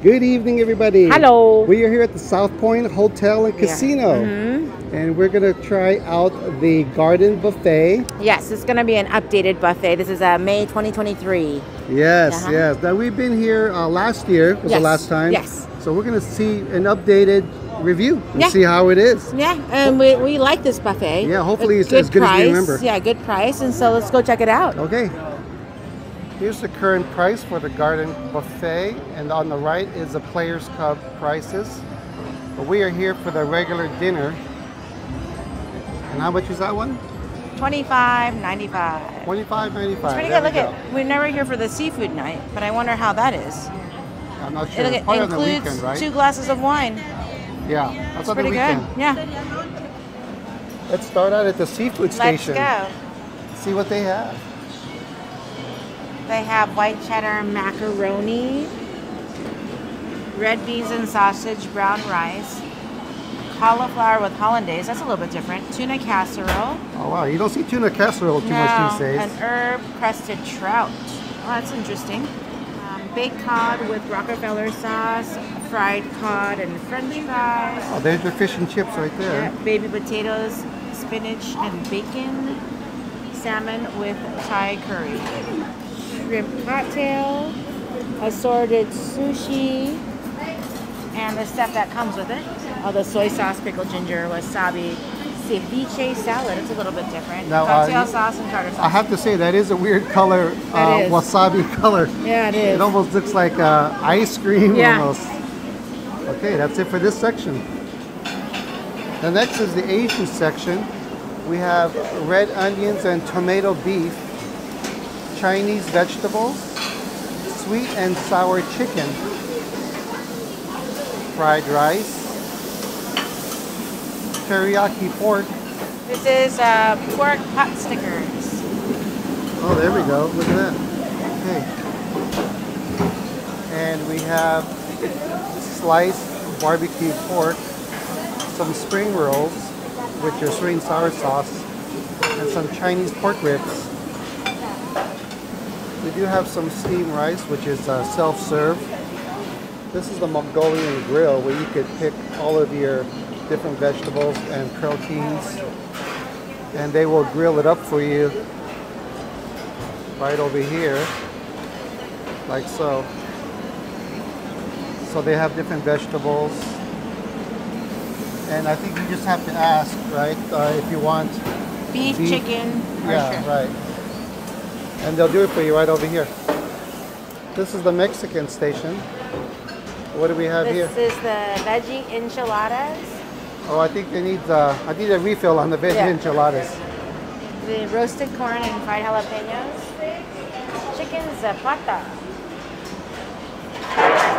Good evening, everybody. Hello. We are here at the South Point Hotel and Casino. Mm-hmm. And we're going to try out the Garden Buffet. Yes, it's going to be an updated buffet. This is May 2023. Yes, yes. Now, we've been here last year, was the last time. Yes. So we're going to see an updated review and see how it is. Yeah, and we like this buffet. Yeah, hopefully it's as good as we remember. Yeah, good price. And so let's go check it out. Okay. Here's the current price for the Garden Buffet, and on the right is the Players Club prices. But we are here for the regular dinner. And how much is that one? $25.95. $25.95. It's pretty good. Look at, we're never here for the seafood night, but I wonder how that is. I'm not sure. It includes the weekend, right? 2 glasses of wine. Yeah, that's on the weekend. Pretty good. Yeah. Let's start out at the seafood station. Let's go. See what they have. They have white cheddar macaroni, red beans and sausage, brown rice, cauliflower with hollandaise. That's a little bit different. Tuna casserole. Oh, wow. You don't see tuna casserole too much these days. An herb-crusted trout. Oh, that's interesting. Baked cod with Rockefeller sauce, fried cod and French fries. Oh, there's your fish and chips right there. Yeah, baby potatoes, spinach and bacon, salmon with Thai curry. Shrimp cocktail, assorted sushi, and the stuff that comes with it. Oh, the soy sauce, pickled ginger, wasabi, ceviche salad. It's a little bit different. Now, cocktail sauce and tartar sauce. I have to say, that is a weird color, wasabi color. Yeah, it is. It almost looks like ice cream almost. Okay, that's it for this section. The next is the Asian section. We have red onions and tomato beef, Chinese vegetables, sweet and sour chicken, fried rice, teriyaki pork. This is pork pot stickers. Oh, there we go. Look at that. Okay. And we have sliced barbecue pork, some spring rolls with your sweet and sour sauce, and some Chinese pork ribs. We do have some steamed rice, which is self-serve. This is the Mongolian grill, where you could pick all of your different vegetables and proteins, and they will grill it up for you right over here, like so. So they have different vegetables, and I think you just have to ask, right, if you want beef, chicken, yeah, right. And they'll do it for you right over here. This is the Mexican station. What do we have here? This is the veggie enchiladas. Oh, I think they need I need a refill on the veggie enchiladas. The roasted corn and fried jalapenos. Chicken zapata.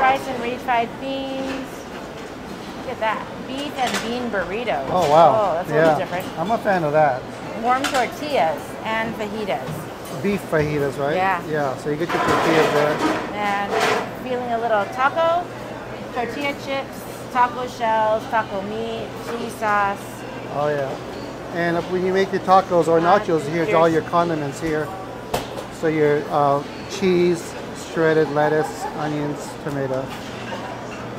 Rice and refried beans. Look at that. Beef and bean burritos. Oh, wow. Oh, that's a little different. I'm a fan of that. Warm tortillas and fajitas. Beef fajitas, right? Yeah. Yeah, so you get your tortillas there. And feeling a little taco, tortilla chips, taco shells, taco meat, cheese sauce. Oh, yeah. And if, when you make your tacos or nachos, here's all your condiments here. So your cheese, shredded lettuce, onions, tomato,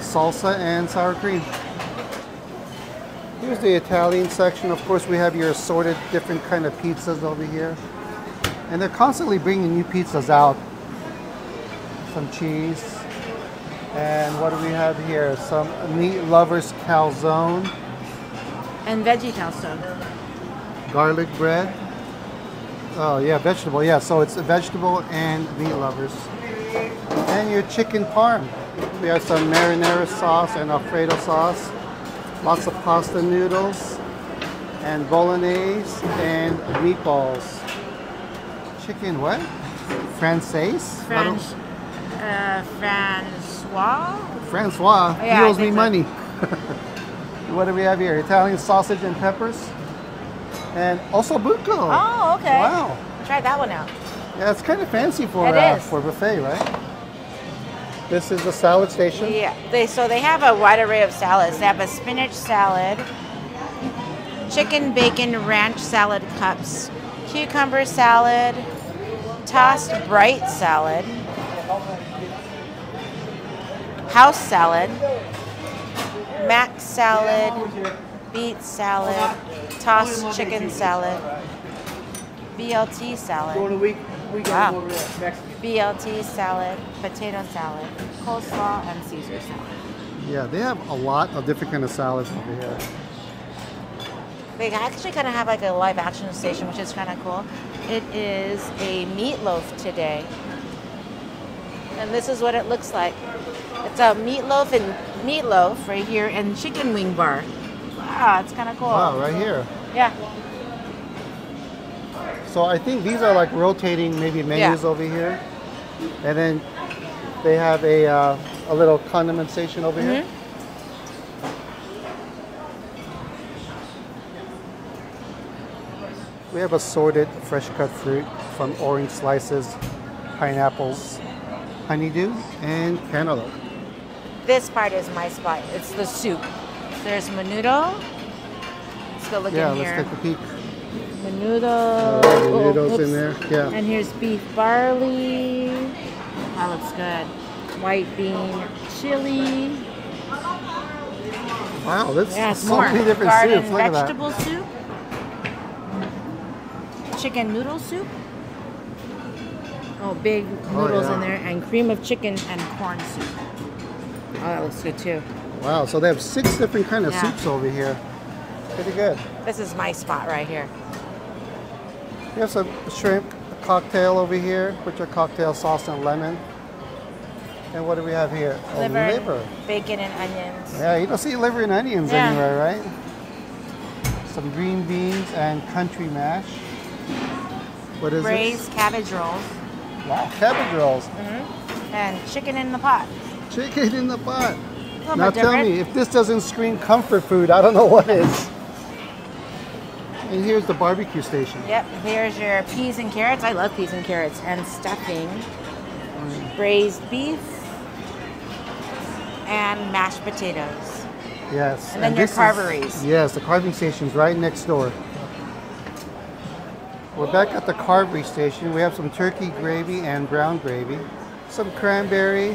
salsa, and sour cream. Here's the Italian section. Of course, we have your assorted different kind of pizzas over here. And they're constantly bringing new pizzas out. Some cheese. And what do we have here? Some meat lovers calzone. And veggie calzone. Garlic bread. Oh yeah, vegetable. Yeah, so it's a vegetable and meat lovers. And your chicken parm. We have some marinara sauce and Alfredo sauce. Lots of pasta noodles. And bolognese and meatballs. Chicken what? Française? French, Francois? Francois. Oh, yeah, he owes me money. What do we have here? Italian sausage and peppers. And osso buco. Oh, okay. Wow. Try that one out. Yeah, it's kind of fancy for buffet, right? This is the salad station. Yeah. So they have a wide array of salads. They have a spinach salad, chicken bacon ranch salad cups, cucumber salad, tossed bright salad, house salad, mac salad, beet salad, tossed chicken salad, BLT salad. Wow. BLT salad, potato salad, coleslaw, and Caesar salad. Yeah, they have a lot of different kind of salads over here. They actually kind of have like a live action station, which is kind of cool. It is a meatloaf today. And this is what it looks like. It's a meatloaf and meatloaf right here and chicken wing bar. Wow, it's kind of cool. Wow, right here. Yeah. So I think these are like rotating maybe menus over here. And then they have a little condiment station over here. We have assorted fresh cut fruit from orange slices, pineapples, honeydew, and cantaloupe. This part is my spot. It's the soup. There's menudo. Let's go look in here. Yeah, let's take a peek. Menudo. Menudo's in there. Yeah. And here's beef barley. That looks good. White bean chili. Wow, that's so many different soups. Garden vegetable soup. Chicken noodle soup. Oh, big noodles in there, and cream of chicken and corn soup. Oh, that looks good too. Wow, so they have 6 different kind of soups over here. Pretty good. This is my spot right here. We have some shrimp cocktail over here, which are cocktail sauce and lemon. And what do we have here? Liver, bacon and onions. Yeah, you don't see liver and onions anywhere, right? Some green beans and country mash. What is Braised cabbage rolls. Wow, cabbage rolls. And chicken in the pot. Chicken in the pot. Now tell me, if this doesn't scream comfort food, I don't know what is. And here's the barbecue station. Yep, here's your peas and carrots. I love peas and carrots. And stuffing. Braised beef. And mashed potatoes. Yes. And then your carveries. Yes, the carving station's right next door. We're back at the carvery station. We have some turkey gravy and brown gravy, some cranberry,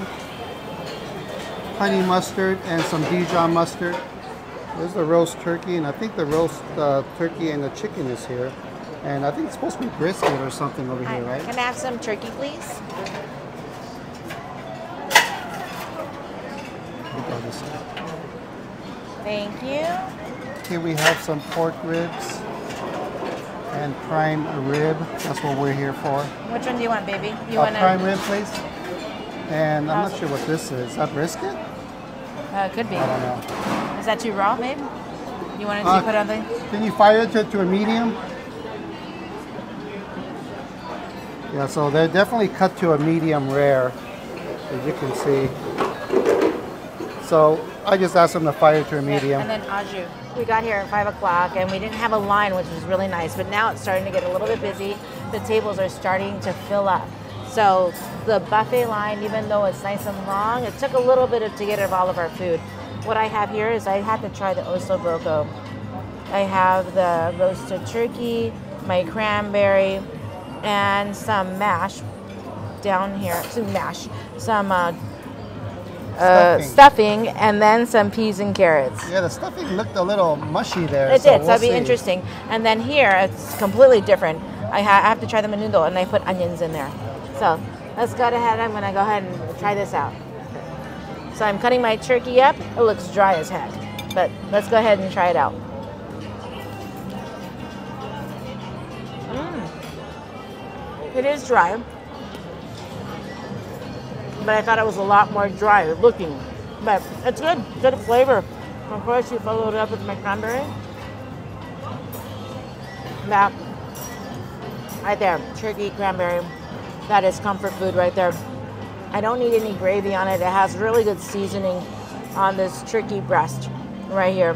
honey mustard, and some Dijon mustard. There's the roast turkey, and I think the roast turkey and the chicken is here. And I think it's supposed to be brisket or something over here, right? Can I have some turkey, please? Thank you. Here we have some pork ribs. And prime rib, that's what we're here for. Which one do you want, baby? You want prime rib, please? And I'm not sure what this is that brisket? It could be. I don't know. Is that too raw, babe? You want it to put on the... Can you fire it to a medium? Yeah, so they're definitely cut to a medium rare, as you can see. So I just asked them to fire to a medium. And then au jus. We got here at 5 o'clock and we didn't have a line, which was really nice, but now it's starting to get a little bit busy. The tables are starting to fill up. So the buffet line, even though it's nice and long, it took a little bit to get all of our food. What I have here is I had to try the osso buco. I have the roasted turkey, my cranberry, and some mash down here, some mash, some stuffing, and then some peas and carrots. Yeah, the stuffing looked a little mushy there. It did, so that'd be interesting. And then here, it's completely different. I have to try the menudo, and I put onions in there. So let's go ahead. I'm gonna go ahead and try this out. So I'm cutting my turkey up. It looks dry as heck, but let's go ahead and try it out. It is dry. But I thought it was a lot more dry looking. But it's good, good flavor. Of course, you followed it up with my cranberry. That, right there, turkey, cranberry. That is comfort food right there. I don't need any gravy on it. It has really good seasoning on this turkey breast right here.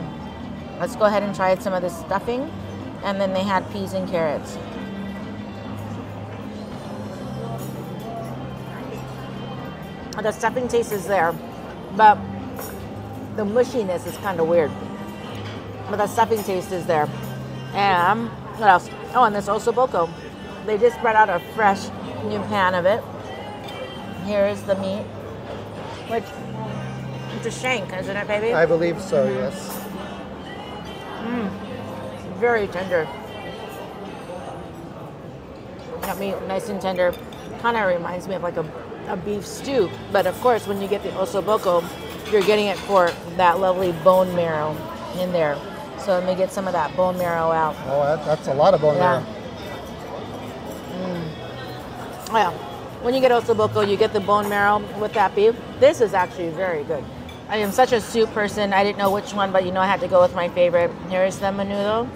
Let's go ahead and try some of this stuffing. And then they had peas and carrots. The stuffing taste is there, but the mushiness is kind of weird. But the stuffing taste is there. And what else? Oh, and this osso buco. They just spread out a fresh new pan of it. Here is the meat, which the shank, isn't it, baby? I believe so, yes. Very tender. Got meat nice and tender. Kind of reminds me of like a beef stew, but of course when you get the osso buco, you're getting it for that lovely bone marrow in there. So let me get some of that bone marrow out. Oh, that's a lot of bone marrow. Well, when you get osso buco, you get the bone marrow with that beef. This is actually very good. I am such a soup person. I didn't know which one, but you know I had to go with my favorite. Here is the menudo.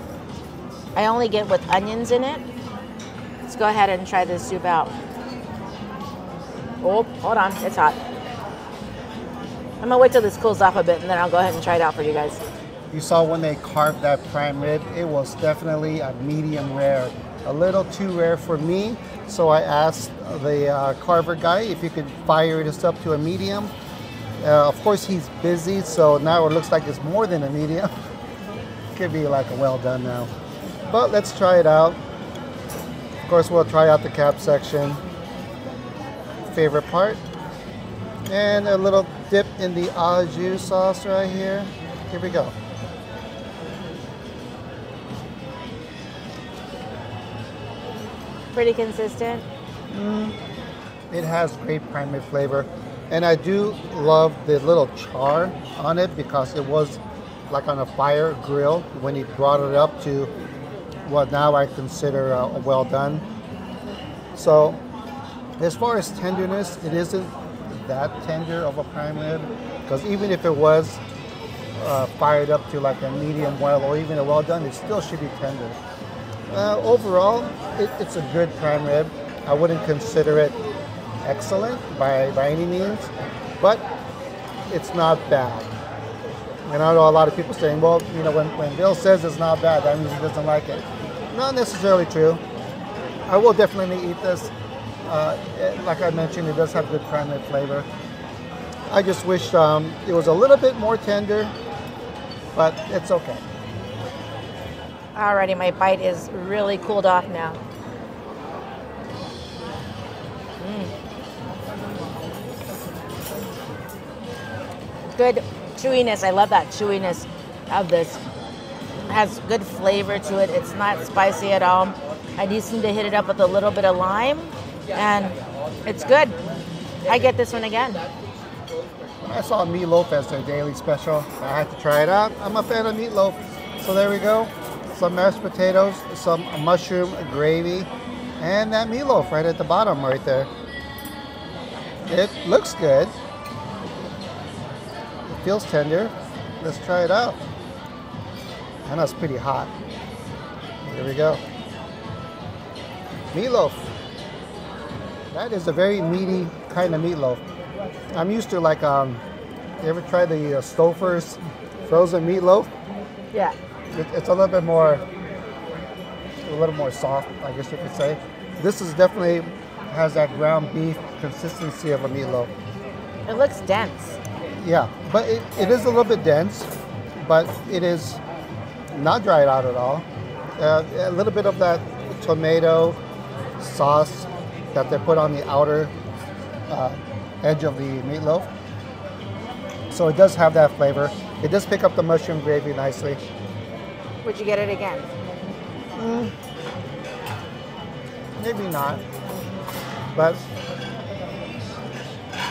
I only get with onions in it. Let's go ahead and try this soup out. Oh, hold on, it's hot. I'm gonna wait till this cools off a bit and then I'll go ahead and try it out for you guys. You saw when they carved that prime rib, it was definitely a medium rare. A little too rare for me, so I asked the carver guy if he could fire this up to a medium. Of course he's busy, so now it looks like it's more than a medium. Could be like a well done now. But let's try it out. Of course we'll try out the cap section. Favorite part. And a little dip in the au jus sauce right here. Here we go. Pretty consistent. It has great prime rib flavor. And I do love the little char on it because it was like on a fire grill when he brought it up to what now I consider well done. So as far as tenderness, it isn't that tender of a prime rib, because even if it was fired up to like a medium well or even a well done, it still should be tender. Overall, it's a good prime rib. I wouldn't consider it excellent by any means, but it's not bad. And I know a lot of people saying, well, you know, when Bill says it's not bad, that means he doesn't like it. Not necessarily true. I will definitely eat this. Like I mentioned, it does have good prime rib flavor. I just wish it was a little bit more tender, but it's okay. Alrighty, my bite is really cooled off now. Good chewiness. I love that chewiness of this. It has good flavor to it. It's not spicy at all. I do seem to hit it up with a little bit of lime, and it's good. I get this one again. When I saw meatloaf as their daily special, I had to try it out. I'm a fan of meatloaf, so there we go. Some mashed potatoes, some mushroom gravy, and that meatloaf right at the bottom right there. It looks good. It feels tender. Let's try it out. I know it's pretty hot. Here we go. Meatloaf. That is a very meaty kind of meatloaf. I'm used to like, you ever try the Stouffer's frozen meatloaf? Yeah. It's a little bit more, soft, I guess you could say. This is definitely has that ground beef consistency of a meatloaf. It looks dense. Yeah, but it is a little bit dense, but it is not dried out at all. A little bit of that tomato sauce that they put on the outer edge of the meatloaf. So it does have that flavor. It does pick up the mushroom gravy nicely. Would you get it again? Maybe not, but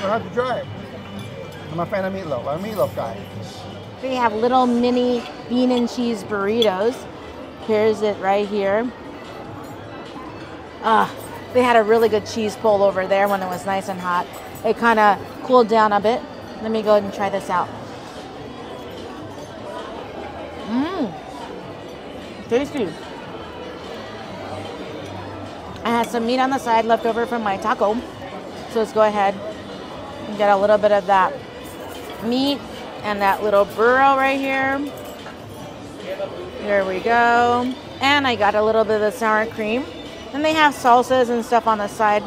we'll have to try it. I'm a fan of meatloaf. I'm a meatloaf guy. We have little mini bean and cheese burritos. Here's it right here. They had a really good cheese bowl over there when it was nice and hot. It kind of cooled down a bit. Let me go ahead and try this out. Tasty. I had some meat on the side left over from my taco. So let's go ahead and get a little bit of that meat and that little burro right here. There we go. And I got a little bit of the sour cream. And they have salsas and stuff on the side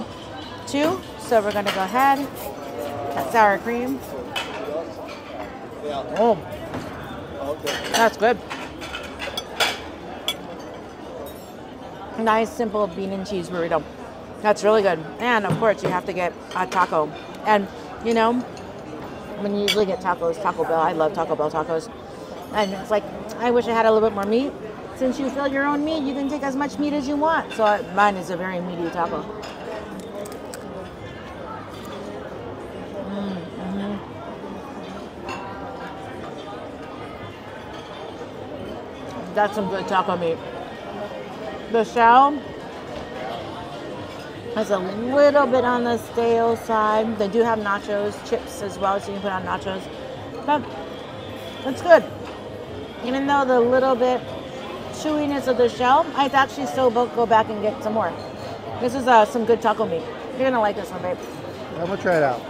too. So we're going to go ahead. That sour cream. Oh, that's good. Nice, simple bean and cheese burrito. That's really good. And of course, you have to get a taco. And you know, when you usually get tacos, Taco Bell. I love Taco Bell tacos. And it's like, I wish I had a little bit more meat. Since you fill your own meat, you can take as much meat as you want. So mine is a very meaty taco. That's some good taco meat. The shell has a little bit on the stale side. They do have nachos, chips as well, so you can put on nachos. But it's good. Even though the little bit chewiness of the shell, I'd actually still go back and get some more. This is some good taco meat. You're gonna like this one, babe. I'm gonna try it out.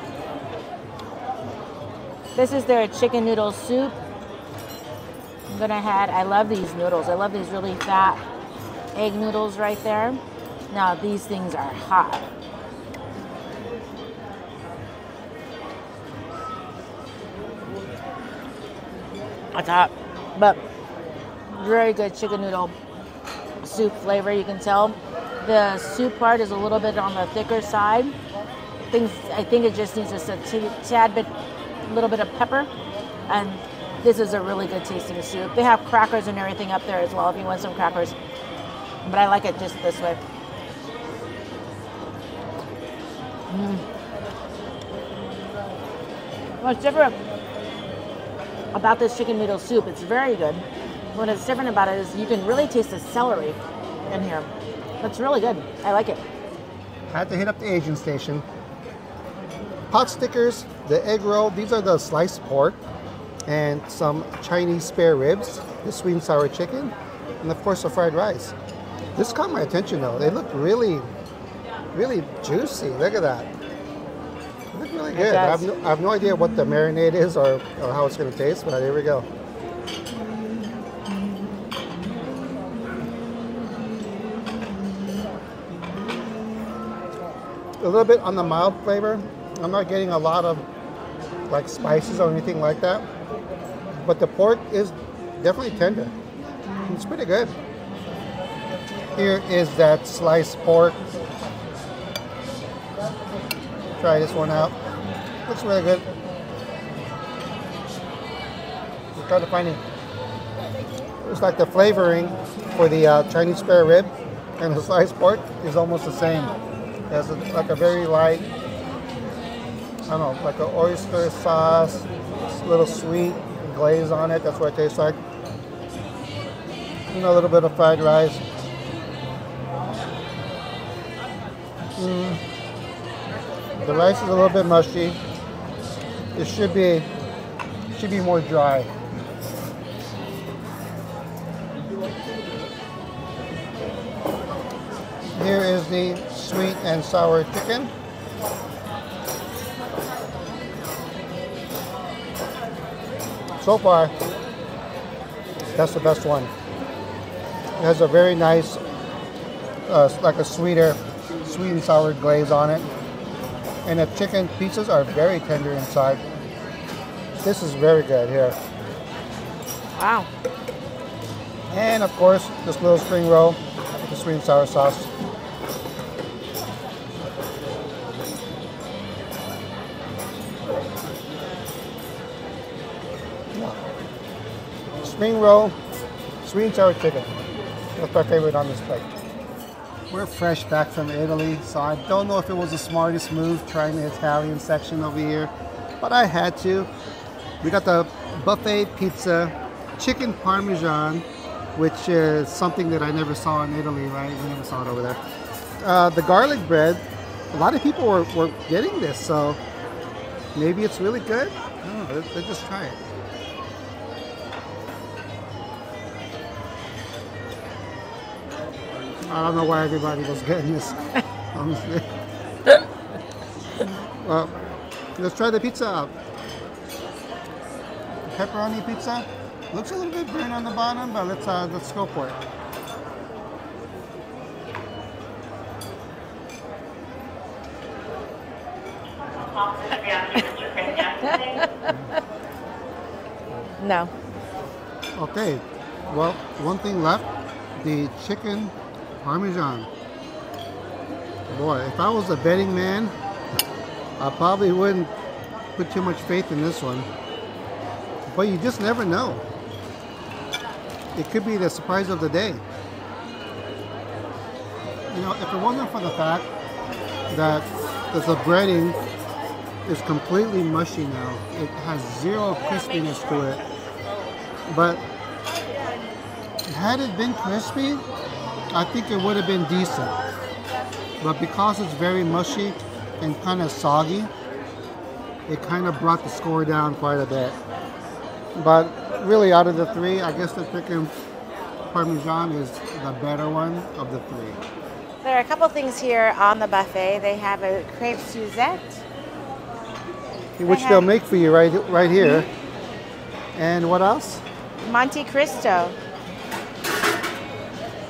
This is their chicken noodle soup. I'm gonna add, I love these noodles. I love these really fat egg noodles right there. Now these things are hot. That's hot, but very good chicken noodle soup flavor, you can tell. The soup part is a little bit on the thicker side. I think it just needs just a tad bit, a little bit of pepper, and this is a really good tasting soup. They have crackers and everything up there as well if you want some crackers. But I like it just this way. What's different about this chicken noodle soup, it's very good. What is different about it is you can really taste the celery in here. That's really good. I like it. I have to hit up the Asian station. Pot stickers, the egg roll, these are the sliced pork, and some Chinese spare ribs, the sweet and sour chicken, and of course the fried rice. This caught my attention though. They look really, really juicy. Look at that. They look really good. I have no idea what the marinade is or how it's going to taste, but here we go. A little bit on the mild flavor. I'm not getting a lot of like spices or anything like that. But the pork is definitely tender. It's pretty good. Here is that sliced pork. Try this one out. Looks really good. Just try to find it. It's like the flavoring for the Chinese spare rib and the sliced pork is almost the same. It has like a very light, I don't know, like an oyster sauce, a little sweet glaze on it. That's what it tastes like. You know, a little bit of fried rice. The rice is a little bit mushy. It should be more dry. Here is the sweet and sour chicken. So far, that's the best one. It has a very nice, like a sweet and sour glaze on it. And the chicken pieces are very tender inside. This is very good here. Wow. And of course, this little spring roll with the sweet and sour sauce. Spring roll, sweet and sour chicken. That's my favorite on this plate. We're fresh back from Italy, so I don't know if it was the smartest move trying the Italian section over here, but I had to. We got the buffet pizza, chicken parmesan, which is something that I never saw in Italy, right? We never saw it over there. The garlic bread, a lot of people were getting this, so maybe it's really good. I don't know, let's just try it. I don't know why everybody was getting this. Honestly. Well, let's try the pizza out. Pepperoni pizza. Looks a little bit burnt on the bottom, but let's go for it. No. Okay. Well, one thing left. The chicken parmesan. Boy, if I was a betting man, I probably wouldn't put too much faith in this one. But you just never know. It could be the surprise of the day. You know, if it wasn't for the fact that the breading is completely mushy now, it has zero crispiness to it. But had it been crispy, I think it would have been decent. But because it's very mushy and kind of soggy, it kind of brought the score down quite a bit. But really, out of the three, I guess the chicken parmesan is the better one of the three. There are a couple things here on the buffet. They have a crepe Suzette, which they'll make for you right here. And what else? Monte Cristo.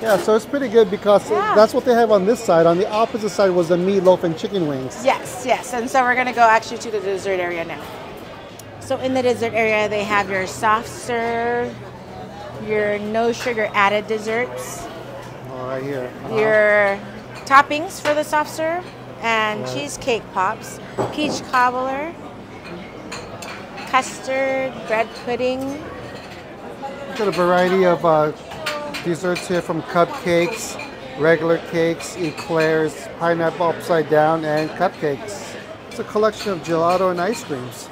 Yeah, so it's pretty good because that's what they have on this side. On the opposite side was the meatloaf and chicken wings. Yes, yes. And so we're going to go actually to the dessert area now. So in the dessert area, they have your soft serve, your no sugar added desserts. Oh, right here. Your toppings for the soft serve and cheesecake pops, peach cobbler, custard, bread pudding. Got a variety of desserts here, from cupcakes, regular cakes, eclairs, pineapple upside down, and cupcakes. It's a collection of gelato and ice creams.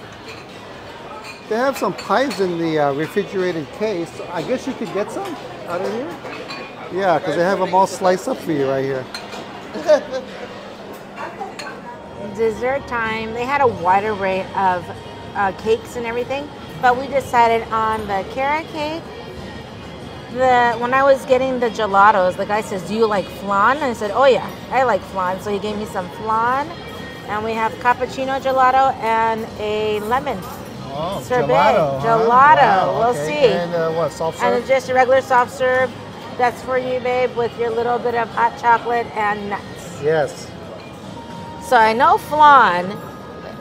They have some pies in the refrigerated case. I guess you could get some out of here. Yeah, because they have them all sliced up for you right here. Dessert time. They had a wide array of cakes and everything, but we decided on the carrot cake. When I was getting the gelatos, the guy says, "Do you like flan?" And I said, "Oh yeah, I like flan." So he gave me some flan, and we have cappuccino gelato and a lemon sorbet. Gelato. Wow, we'll see. And what, soft serve? And just a regular soft serve. That's for you, babe, with your little bit of hot chocolate and nuts. Yes. So I know flan,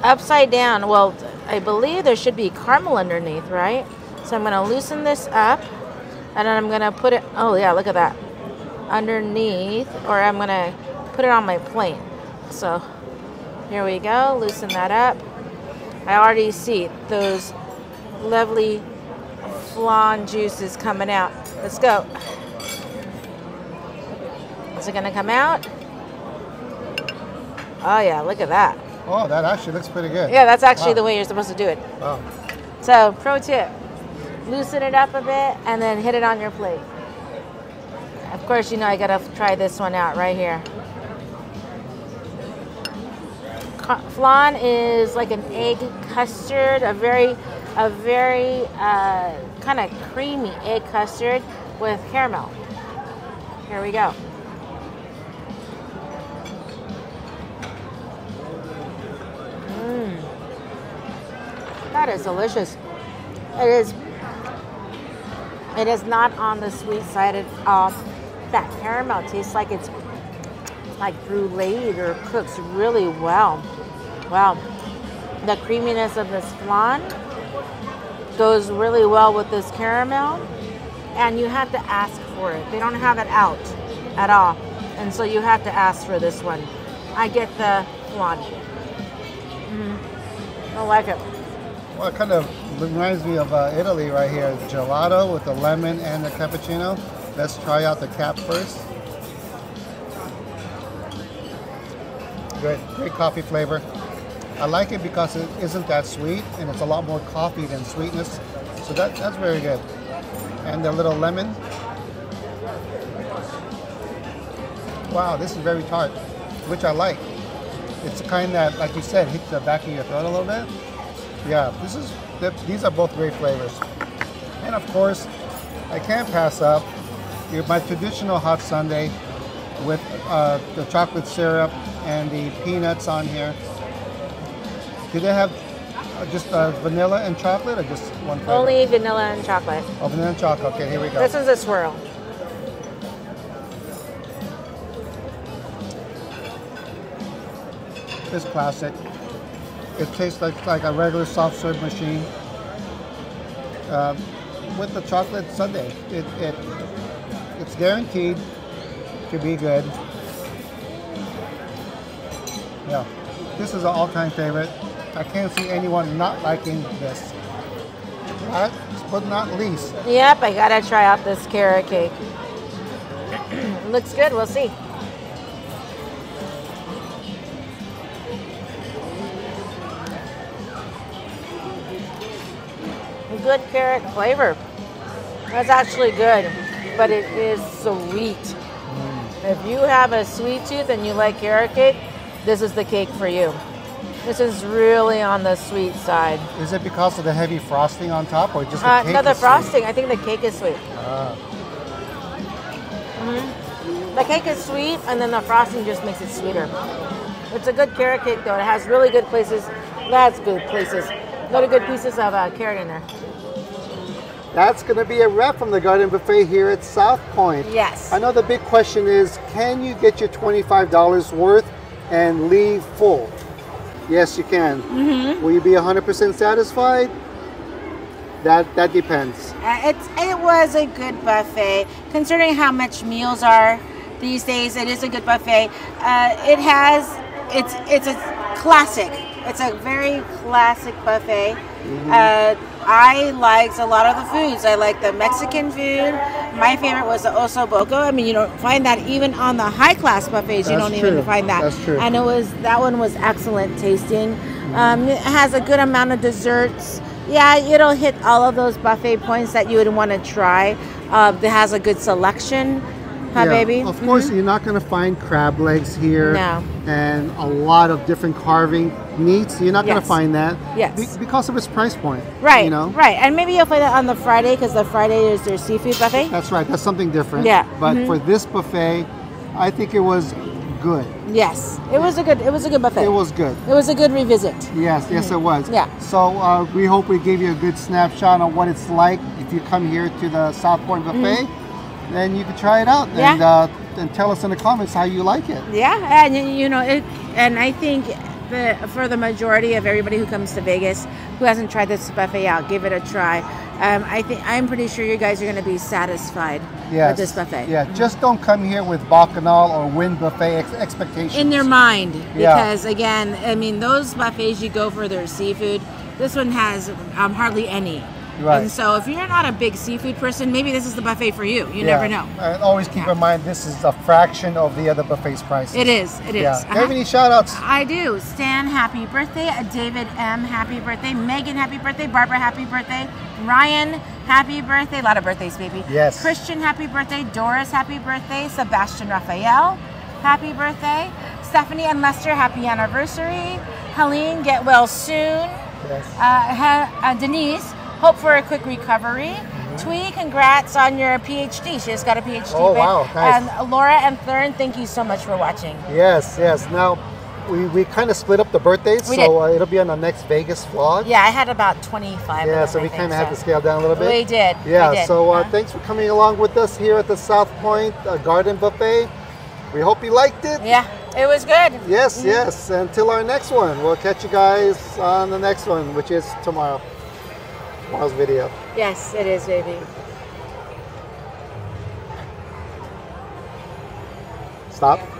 upside down. Well, I believe there should be caramel underneath, right? So I'm going to loosen this up. And then I'm going to put it, oh yeah, look at that, underneath, or I'm going to put it on my plate. So here we go, loosen that up. I already see those lovely flan juices coming out. Let's go. Is it going to come out? Oh yeah, look at that. Oh, that actually looks pretty good. Yeah, that's actually the way you're supposed to do it. Wow. So, pro tip. Loosen it up a bit and then hit it on your plate. Of course, you know I gotta try this one out right here. Flan is like an egg custard, a very kind of creamy egg custard with caramel. Here we go. That is delicious. It is not on the sweet side at all. That caramel tastes like it's like brulee or cooks really well. Wow. The creaminess of this flan goes really well with this caramel. And you have to ask for it. They don't have it out at all. And so you have to ask for this one. I get the flan. I like it. Well, it kind of reminds me of Italy right here. Gelato with the lemon and the cappuccino. Let's try out the cap first. Great coffee flavor. I like it because it isn't that sweet, and it's a lot more coffee than sweetness. So that's very good. And the little lemon. Wow, this is very tart, which I like. It's the kind that, like you said, hits the back of your throat a little bit. Yeah, these are both great flavors. And of course, I can't pass up my traditional hot sundae with the chocolate syrup and the peanuts on here. Do they have just vanilla and chocolate or just one flavor? Only vanilla and chocolate. Oh, vanilla and chocolate. Okay, here we go. This is a swirl. It's classic. It tastes like a regular soft serve machine with the chocolate sundae. It's guaranteed to be good. Yeah, this is an all-time favorite. I can't see anyone not liking this. Last but not least. Yep, I gotta try out this carrot cake. Looks good, we'll see. Good carrot flavor. That's actually good, but it is sweet. If you have a sweet tooth and you like carrot cake, this is the cake for you. This is really on the sweet side. Is it because of the heavy frosting on top, or just the cake? No, the frosting. Sweet? I think the cake is sweet. The cake is sweet, and then the frosting just makes it sweeter. It's a good carrot cake, though. It has really good places. That's good places. A lot of good pieces of carrot in there. That's going to be a wrap from the Garden Buffet here at South Point. Yes. I know the big question is, can you get your $25 worth and leave full? Yes, you can. Will you be 100% satisfied? That depends. It was a good buffet. Considering how much meals are these days, it is a good buffet. It's a classic. It's a very classic buffet. I liked a lot of the foods. I liked the Mexican food. My favorite was the osso buco. I mean, you don't find that even on the high class buffets. You don't even find that. That's true. And it was, that one was excellent tasting. It has a good amount of desserts. Yeah, you don't hit all of those buffet points that you would want to try. It has a good selection. Huh, yeah, baby? Of course, you're not going to find crab legs here. No. And a lot of different carving meats. You're not going to find that. Yes. Because of its price point. Right. You know? Right. And maybe you'll find that on the Friday, because the Friday is their seafood buffet. That's right. That's something different. Yeah. But for this buffet, I think it was good. Yes. It was a good. It was a good buffet. It was good. It was a good revisit. Yes. Yes, it was. Yeah. So we hope we gave you a good snapshot on what it's like if you come here to the South Point Buffet. Then you can try it out and tell us in the comments how you like it. Yeah, and you know, and I think for the majority of everybody who comes to Vegas who hasn't tried this buffet out, give it a try. I'm pretty sure you guys are going to be satisfied with this buffet. Yeah, just don't come here with Bacchanal or Wind Buffet expectations in their mind, because again, I mean, those buffets you go for their seafood. This one has hardly any. Right. And so if you're not a big seafood person, maybe this is the buffet for you. You never know. And always keep in mind, this is a fraction of the other buffet's prices. It is. It is. Do you have any shout-outs? I do. Stan, happy birthday. David M, happy birthday. Megan, happy birthday. Barbara, happy birthday. Ryan, happy birthday. A lot of birthdays, baby. Yes. Christian, happy birthday. Doris, happy birthday. Sebastian Raphael, happy birthday. Stephanie and Lester, happy anniversary. Helene, get well soon. Yes. Denise, hope for a quick recovery. Twee, congrats on your PhD. She just got a PhD. Oh, wow. Nice. And Laura and Thurin, thank you so much for watching. Yes, yes. Now, we kind of split up the birthdays, so it'll be on the next Vegas vlog. Yeah, I had about 25. Yeah, so we kind of had to scale down a little bit. We did. Yeah, we did. So thanks for coming along with us here at the South Point Garden Buffet. We hope you liked it. Yeah, it was good. Yes, yes. Until our next one. We'll catch you guys on the next one, which is tomorrow. Tomorrow's video. Yes, it is, baby. Stop.